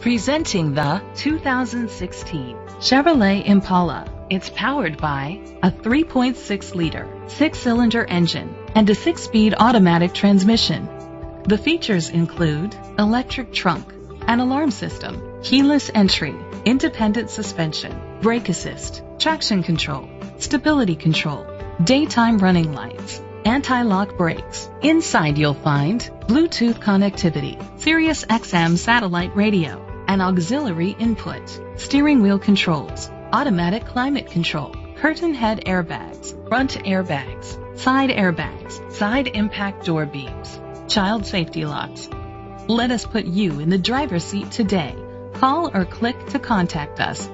Presenting the 2016 Chevrolet Impala. It's powered by a 3.6-liter, 6-cylinder engine and a 6-speed automatic transmission. The features include electric trunk, an alarm system, keyless entry, independent suspension, brake assist, traction control, stability control, daytime running lights, anti-lock brakes. Inside you'll find Bluetooth connectivity, Sirius XM satellite radio, an auxiliary input, steering wheel controls, automatic climate control, curtain head airbags, front airbags, side impact door beams, child safety locks. Let us put you in the driver's seat today. Call or click to contact us.